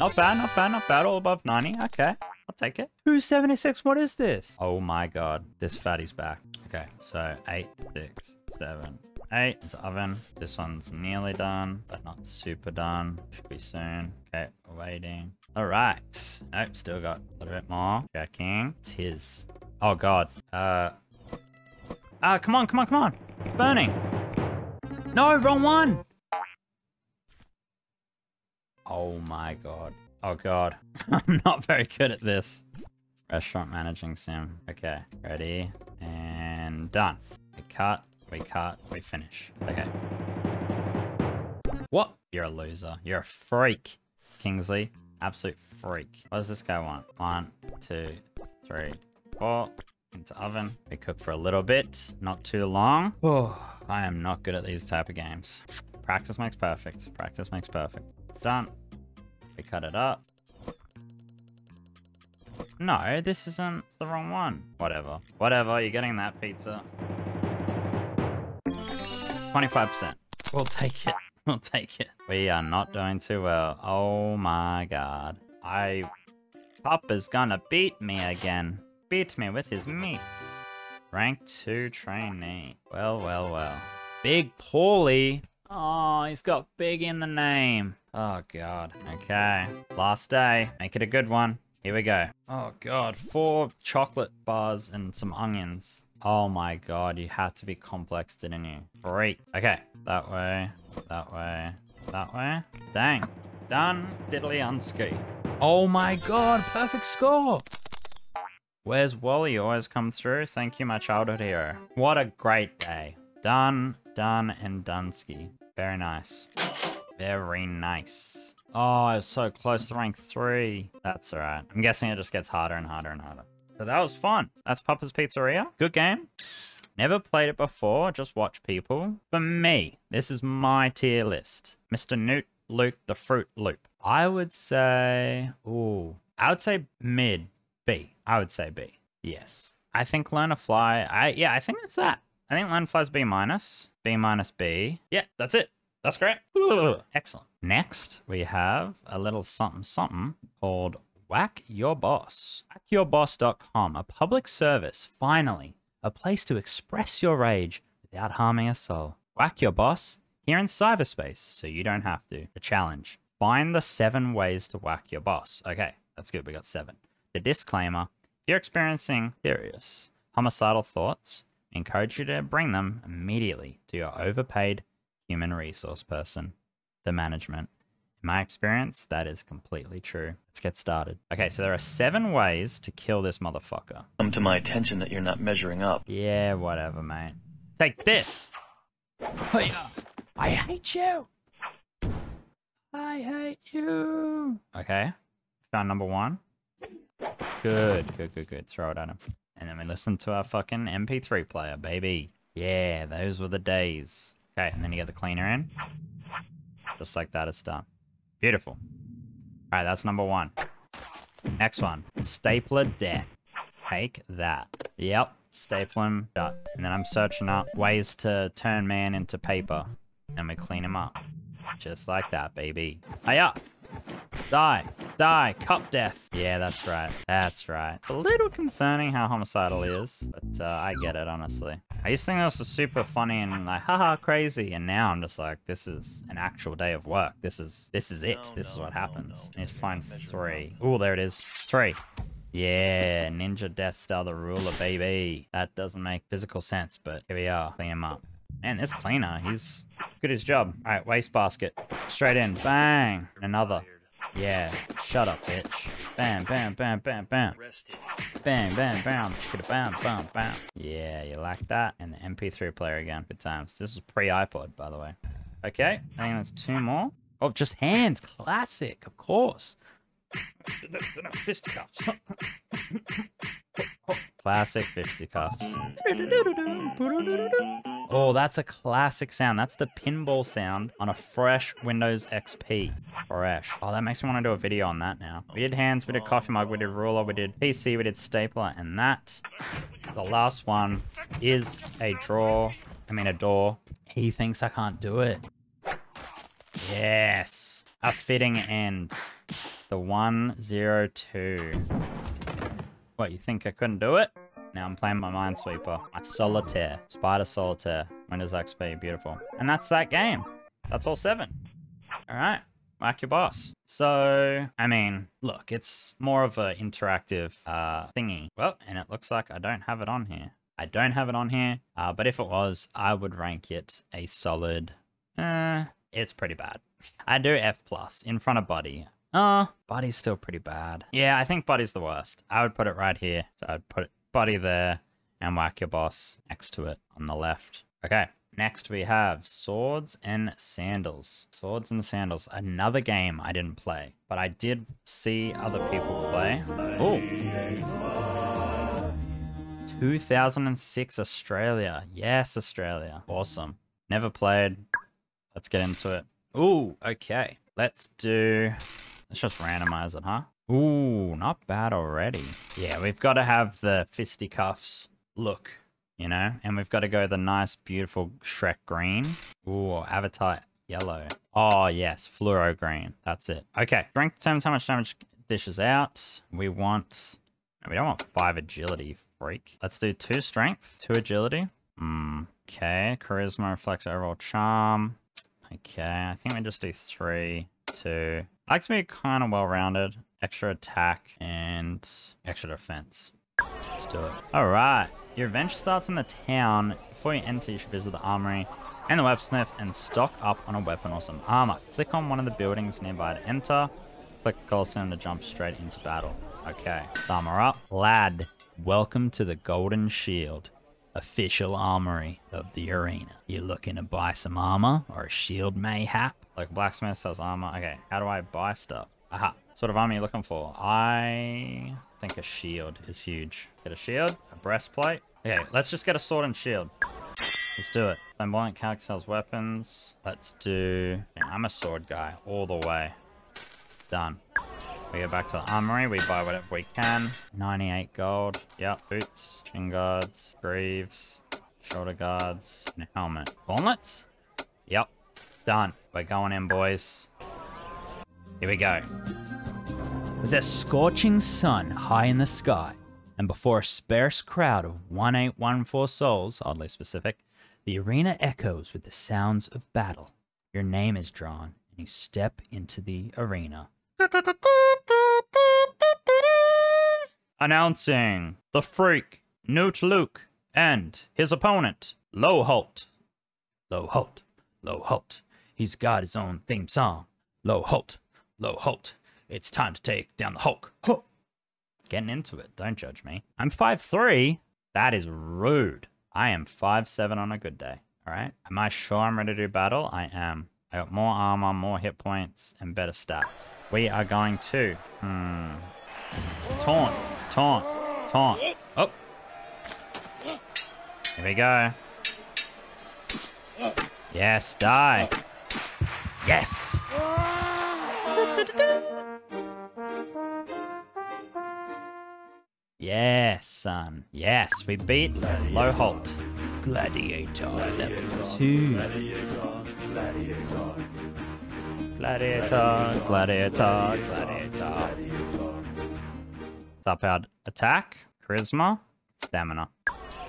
Not bad, not bad, not bad. All above ninety. Okay, I'll take it. two seventy-six, what is this? Oh my God, this fatty's back. Okay, so eight, six, seven, eight, into oven. This one's nearly done, but not super done. Should be soon. Okay, we're waiting. All right. Nope, still got a little bit more. Checking. It's his. Oh God. Uh. Ah, uh, come on, come on, come on. It's burning. No, wrong one. Oh my God. Oh God. I'm not very good at this. Restaurant managing sim. Okay, ready and done. We cut. We cut, we finish. Okay. What? You're a loser. You're a freak, Kingsley. Absolute freak. What does this guy want? One, two, three, four. Into oven. We cook for a little bit, not too long. Oh, I am not good at these type of games. Practice makes perfect. Practice makes perfect. Done. We cut it up. No, this isn't, it's the wrong one. Whatever. Whatever, you're getting that pizza. twenty-five percent. We'll take it. We'll take it. We are not doing too well. Oh my God. I... Papa's gonna beat me again. Beat me with his meats. Rank two trainee. Well, well, well. Big Paulie. Oh, he's got big in the name. Oh God. Okay. Last day. Make it a good one. Here we go. Oh God. Four chocolate bars and some onions. Oh my God, you had to be complex, didn't you? Freak. Okay, that way, that way, that way. Dang. Done. Diddly unski. Oh my God, perfect score. Where's Wally? You always come through. Thank you, my childhood hero. What a great day. Done, done, and Dunsky. Very nice. Very nice. Oh, I was so close to rank three. That's all right. I'm guessing it just gets harder and harder and harder. So that was fun. That's Papa's Pizzeria. Good game. Never played it before. Just watch people. For me, this is my tier list. Mister NateLuke, the Fruit Loop. I would say, ooh, I would say mid B. I would say B. Yes. I think Learn to Fly. I, yeah, I think it's that. I think Learn to Fly's B minus. B minus B. Yeah, that's it. That's great. Ooh, excellent. Next, we have a little something something called Whack Your Boss. whack your boss dot com, a public service, finally, a place to express your rage without harming a soul. Whack your boss here in cyberspace, so you don't have to. The challenge, find the seven ways to whack your boss. Okay, that's good, we got seven. The disclaimer, if you're experiencing serious homicidal thoughts, I encourage you to bring them immediately to your overpaid human resource person, the management. In my experience, that is completely true. Let's get started. Okay, so there are seven ways to kill this motherfucker. Come to my attention that you're not measuring up. Yeah, whatever, mate. Take this. I hate you. I hate you. Okay, found number one. Good, good, good, good. Throw it at him. And then we listen to our fucking M P three player, baby. Yeah, those were the days. Okay, and then you get the cleaner in. Just like that, it's done. Beautiful. All right, that's number one. Next one, stapler death. Take that. Yep, staple him shut. And then I'm searching up ways to turn man into paper. And we clean him up. Just like that, baby. Hey up. Die. Die. Cup death. Yeah, that's right. That's right. A little concerning how homicidal he is, but uh, I get it, honestly. I used to think this was super funny and like, haha, crazy. And now I'm just like, this is an actual day of work. This is, this is it. No, this no, is what no, happens. No, no. Let's find three. Oh, there it is. Three. Yeah, ninja death style, the ruler, baby. That doesn't make physical sense, but here we are. Clean him up. Man, this cleaner, he's good at his job. All right, wastebasket. Straight in. Bang. Another. Yeah, shut up, bitch. Bam, bam, bam, bam, bam. Bam, bam, bam, chicka, bam, bam, bam. Yeah, you like that? And the M P three player again. Good times. This is pre-iPod, by the way. Okay, I think that's two more. Oh, just hands. Classic, of course. Fisticuffs. Classic fisticuffs. Oh, that's a classic sound. That's the pinball sound on a fresh Windows X P. Fresh. Oh, that makes me want to do a video on that now. We did hands, we did coffee mug, we did ruler, we did P C, we did stapler, and that, the last one, is a drawer. I mean, a door. He thinks I can't do it. Yes. A fitting end. The one zero two. What, you think I couldn't do it? Now I'm playing my Minesweeper. My Solitaire. Spider Solitaire. Windows X P. Beautiful. And that's that game. That's all seven. All right. Whack Your Boss. So, I mean, look, it's more of an interactive uh, thingy. Well, and it looks like I don't have it on here. I don't have it on here. Uh, but if it was, I would rank it a solid. Uh, it's pretty bad. I do F plus in front of Buddy. Uh, Buddy's still pretty bad. Yeah, I think Buddy's the worst. I would put it right here. So I'd put it. Buddy there, and Whack Your Boss next to it on the left. Okay, next we have Swords and Sandals. Swords and Sandals, another game I didn't play, but I did see other people play. Oh, two thousand six Australia. Yes, Australia. Awesome. Never played. Let's get into it. Ooh, okay. Let's do, let's just randomize it, huh? Ooh, not bad already. Yeah, we've got to have the fisticuffs look, you know? And we've got to go the nice, beautiful Shrek green. Ooh, avatar yellow. Oh, yes, fluoro green. That's it. Okay, rank determines how much damage dishes out. We want... We don't want five agility, freak. Let's do two strength, two agility. Mm, okay, charisma, reflex, overall charm. Okay, I think we just do three, two... I like to be kind of well-rounded. Extra attack and extra defense. Let's do it. All right. Your adventure starts in the town. Before you enter, you should visit the armory and the websmith and stock up on a weapon or some armor. Click on one of the buildings nearby to enter. Click the Colosseum to jump straight into battle. Okay. Let's armor up. Lad, welcome to the Golden Shield, official armory of the arena. You're looking to buy some armor or a shield mayhap? Like blacksmith sells armor. Okay, how do I buy stuff? Aha, sort of armor you're looking for. I think a shield is huge. Get a shield, a breastplate. Okay, let's just get a sword and shield. Let's do it. Flamboyant character sells weapons. Let's do... Yeah, I'm a sword guy all the way. Done. We go back to the armory. We buy whatever we can. ninety-eight gold. Yep. Boots. Shin guards. Greaves. Shoulder guards. And a helmet. Gauntlets? Yep. Done. We're going in, boys. Here we go. With a scorching sun high in the sky, and before a sparse crowd of one eight one four souls, oddly specific, the arena echoes with the sounds of battle. Your name is drawn, and you step into the arena. Announcing the freak, NateLuke, and his opponent, Low Holt. Low Holt, Low Holt, he's got his own theme song. Low Holt, Low Holt, it's time to take down the Hulk. Ho! Getting into it, don't judge me. I'm five three? That is rude. I am five seven on a good day, all right? Am I sure I'm ready to do battle? I am. I got more armor, more hit points, and better stats. We are going to, hmm. Taunt, taunt, taunt. Oh. Here we go. Yes, die. Yes. Yes, son. Yes, we beat Low Holt. Gladiator level two. Gladiator, gladiator, gladiator. Up our attack, charisma, stamina.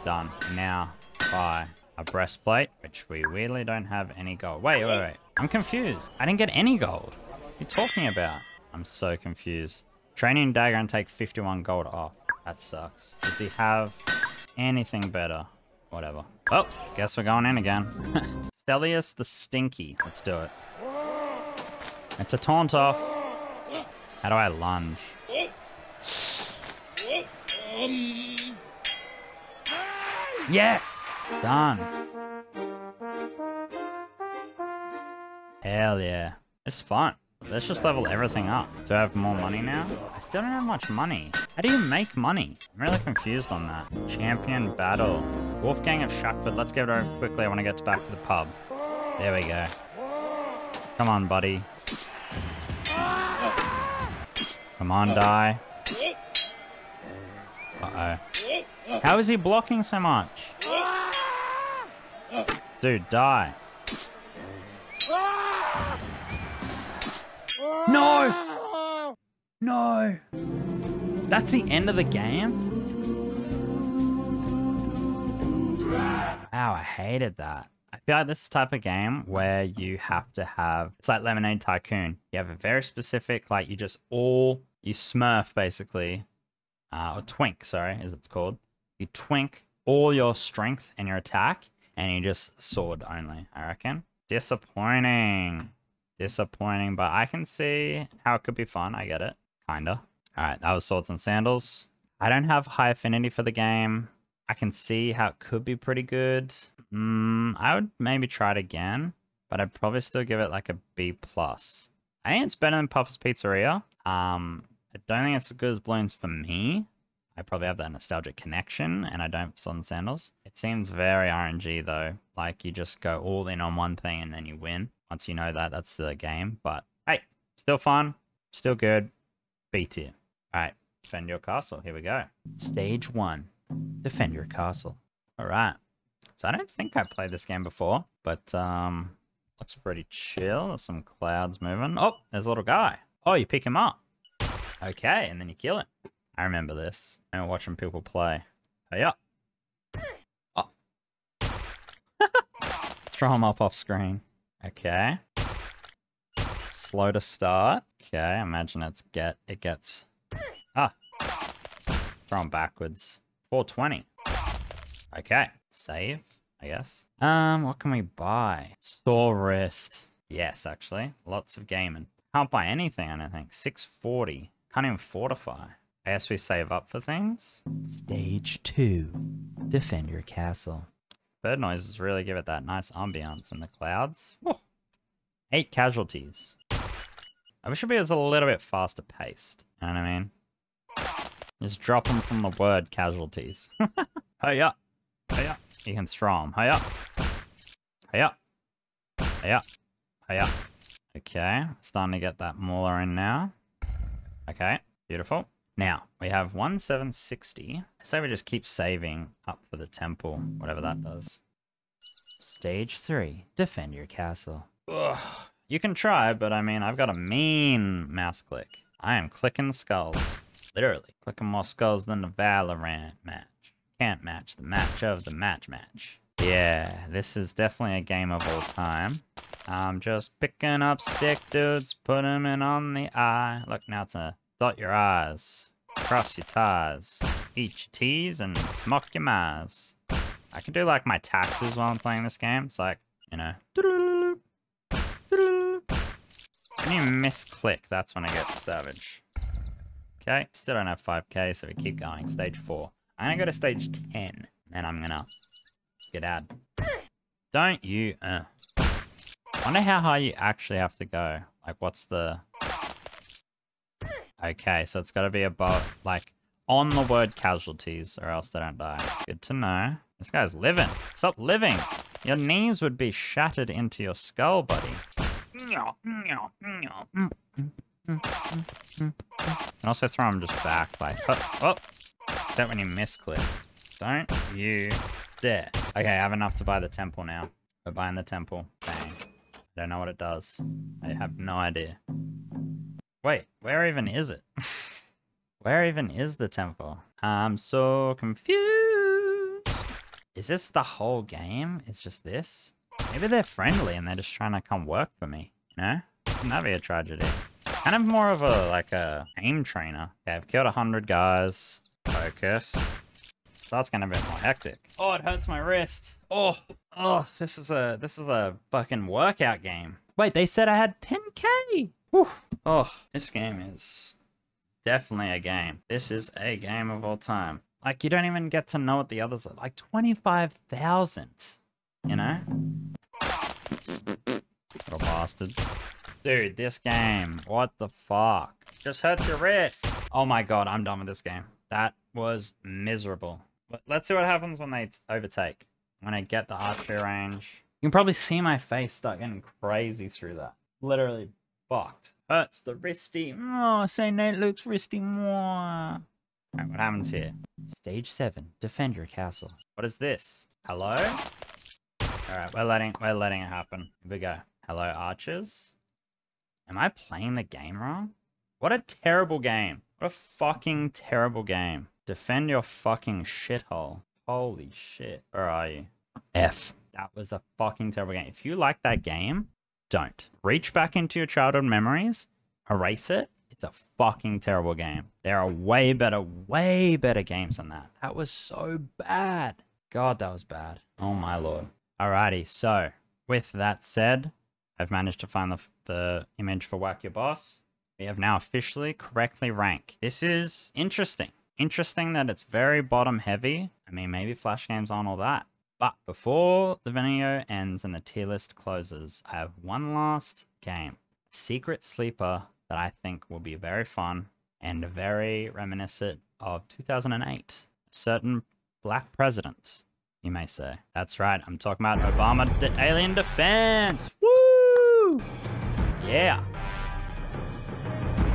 Done. Now buy a breastplate, which we weirdly don't have any gold. Wait, wait, wait. I'm confused. I didn't get any gold. What are you talking about? I'm so confused. Training dagger and take fifty-one gold off. That sucks. Does he have anything better? Whatever. Oh, guess we're going in again. Stellius the Stinky. Let's do it. It's a taunt off. How do I lunge? Yes! Done. Hell yeah. It's fun. Let's just level everything up. Do I have more money now? I still don't have much money. How do you make money? I'm really confused on that. Champion battle. Wolfgang of Shackford. Let's get it over quickly. I want to get back to the pub. There we go. Come on, buddy. Come on, die. Uh-oh. How is he blocking so much? Dude, die. No! No! That's the end of the game? Wow, I hated that. I feel like this is the type of game where you have to have... It's like Lemonade Tycoon. You have a very specific, like, you just all... You smurf, basically. Uh, or twink, sorry, as it's called. You twink all your strength and your attack, and you just sword only, I reckon. Disappointing. Disappointing, but I can see how it could be fun. I get it. Kinda. All right, that was Swords and Sandals. I don't have high affinity for the game. I can see how it could be pretty good. Mm, I would maybe try it again, but I'd probably still give it like a B plus. I think it's better than Papa's Pizzeria. Um, I don't think it's as good as Bloons for me. I probably have that nostalgic connection, and I don't Swords and Sandals. It seems very R N G, though. Like, you just go all in on one thing, and then you win. Once you know that, that's the game. But, hey, still fun. Still good. B tier. All right. Defend your castle. Here we go. Stage one. Defend your castle. All right. So, I don't think I played this game before. But, um, looks pretty chill. There's some clouds moving. Oh, there's a little guy. Oh, you pick him up. Okay, and then you kill him. I remember this. I remember watching people play. Hey, up. Oh. Throw him up off screen. Okay. Slow to start. Okay, imagine it's get it gets ah thrown backwards. four twenty. Okay, save, I guess. Um, what can we buy? Sore wrist. Yes, actually, lots of gaming. Can't buy anything. I don't think. six forty. Can't even fortify. I guess we save up for things. Stage two. Defend Your Castle. Bird noises really give it that nice ambiance in the clouds. Whoa. Eight casualties. I wish it was a little bit faster paced. You know what I mean? Just drop them from the word casualties. Hey up. Hey up. You can throw them. Hey up. Hey up. Hey up. Hey up. Okay. Starting to get that mauler in now. Okay. Beautiful. Now, we have one seven sixty. I say we just keep saving up for the temple, whatever that does. Stage three, Defend Your Castle. Ugh. You can try, but I mean, I've got a mean mouse click. I am clicking skulls, literally. Clicking more skulls than the Valorant match. Can't match the match of the match match. Yeah, this is definitely a game of all time. I'm just picking up stick dudes, put them in on the eye. Look, now it's a... Dot your I's, cross your T's, eat your T's, and smock your M's. I can do like my taxes while I'm playing this game. It's like, you know. When you misclick, that's when it gets savage. Okay, still don't have five K, so we keep going. Stage four. I'm gonna go to stage ten, then I'm gonna get out. Don't you? Uh. Wonder how high you actually have to go. Like, what's the. Okay, so it's got to be above, like, on the word casualties, or else they don't die. Good to know. This guy's living. Stop living. Your knees would be shattered into your skull, buddy. And also throw them just back, like, oh, oh. Except when you misclick. Don't you dare. Okay, I have enough to buy the temple now. We're buying the temple. Bang. I don't know what it does. I have no idea. Wait, where even is it? Where even is the temple? I'm so confused. Is this the whole game? It's just this? Maybe they're friendly and they're just trying to come work for me, you know? Wouldn't that be a tragedy? Kind of more of a, like a aim trainer. Okay, I've killed a hundred guys. Focus. Starts getting a bit more hectic. Oh, it hurts my wrist. Oh, oh, this is a, this is a fucking workout game. Wait, they said I had ten K. Whew. Oh, this game is definitely a game. This is a game of all time. Like, you don't even get to know what the others are. Like, twenty-five thousand, you know? Little bastards. Dude, this game, what the fuck? Just hurts your wrist. Oh my God, I'm done with this game. That was miserable. But let's see what happens when they overtake. When I get the archery range. You can probably see my face start getting crazy through that. Literally fucked. Hurts the wristy. Oh, say NateLuke's wristy more. Alright, what happens here? Stage seven, Defend Your Castle. What is this? Hello? Alright, we're letting we're letting it happen. Here we go. Hello, archers. Am I playing the game wrong? What a terrible game. What a fucking terrible game. Defend your fucking shithole. Holy shit. Where are you? F. That was a fucking terrible game. If you like that game, don't. Reach back into your childhood memories, erase it. It's a fucking terrible game. There are way better, way better games than that. That was so bad. God, that was bad. Oh my Lord. Alrighty, so with that said, I've managed to find the, the image for Whack Your Boss. We have now officially correctly ranked. This is interesting. Interesting that it's very bottom heavy. I mean, maybe flash games aren't all that. But before the video ends and the tier list closes, I have one last game. Secret Sleeper that I think will be very fun and very reminiscent of two thousand eight. A certain black president, you may say. That's right, I'm talking about Obama Alien Defense. Woo! Yeah.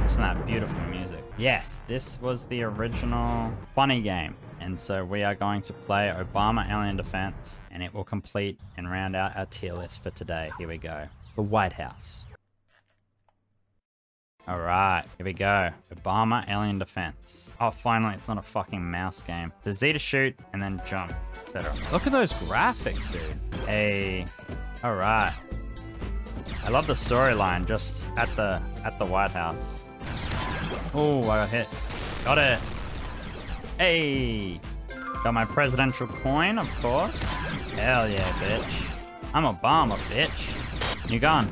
Listen to that beautiful music. Yes, this was the original funny game. And so we are going to play Obama Alien Defense, and it will complete and round out our tier list for today. Here we go. The White House. All right, here we go. Obama Alien Defense. Oh, finally, it's not a fucking mouse game. So Z to shoot and then jump, et cetera. Look at those graphics, dude. Hey, all right. I love the storyline just at the, at the White House. Oh, I got hit. Got it. Hey, got my presidential coin, of course. Hell yeah, bitch. I'm Obama, bitch. You're gone.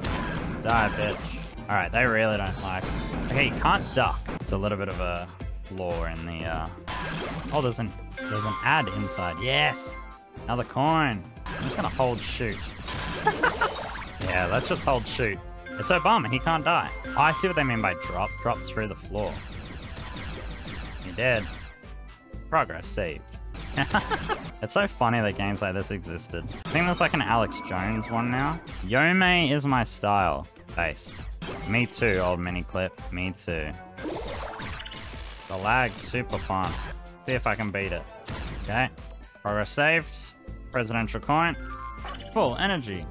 Die, bitch. All right, they really don't like. Okay, you can't duck. It's a little bit of a floor in the, uh... oh, there's an, there's an ad inside. Yes! Another coin. I'm just gonna hold shoot. Yeah, let's just hold shoot. It's Obama, he can't die. Oh, I see what they mean by drop. Drops through the floor. You're dead. Progress saved. It's so funny that games like this existed. I think there's like an Alex Jones one now. Yomei is my style. Based. Me too, old mini clip. Me too. The lag, super fun. See if I can beat it. Okay. Progress saved. Presidential coin. Full energy.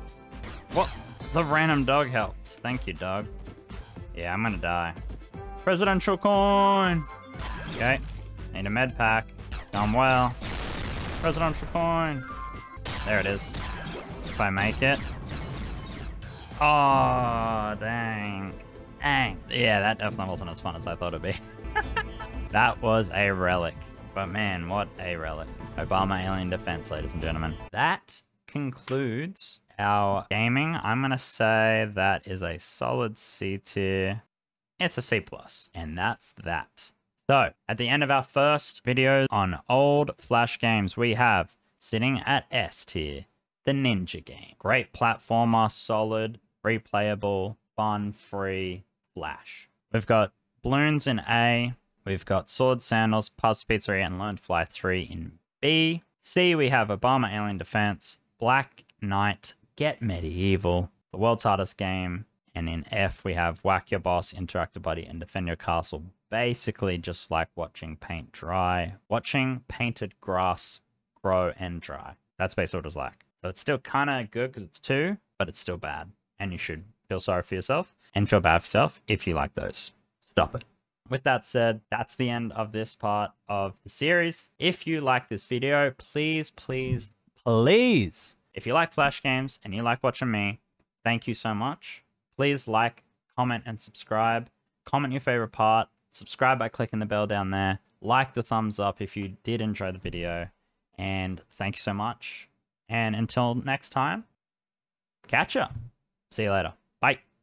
What? The random dog helped. Thank you, dog. Yeah, I'm gonna die. Presidential coin! Okay. Need a med pack. Done well. Presidential coin. There it is. If I make it. Oh, dang. Dang. Yeah, that definitely wasn't as fun as I thought it'd be. That was a relic. But man, what a relic. Obama Alien Defense, ladies and gentlemen. That concludes our gaming. I'm gonna say that is a solid C tier. It's a C plus, and that's that. So at the end of our first video on old flash games, we have sitting at S tier, The Ninja Game. Great platformer, solid, replayable, fun, free, flash. We've got Bloons in A. We've got Swords, Sandals, Papa's Pizzeria, and Learn to Fly three in B. C, we have Obama Alien Defense, Black Knight, Get Medieval, The World's Hardest Game, and in F we have Whack Your Boss, Interactive Buddy, and Defend Your Castle. Basically just like watching paint dry, watching painted grass grow and dry. That's basically what it's like. So it's still kind of good because it's two, but it's still bad. And you should feel sorry for yourself and feel bad for yourself if you like those. Stop it. With that said, that's the end of this part of the series. If you like this video, please, please, please, if you like flash games and you like watching me, thank you so much. Please like, comment, and subscribe. Comment your favorite part. Subscribe by clicking the bell down there. Like the thumbs up if you did enjoy the video. And thank you so much. And until next time, catch ya. See you later.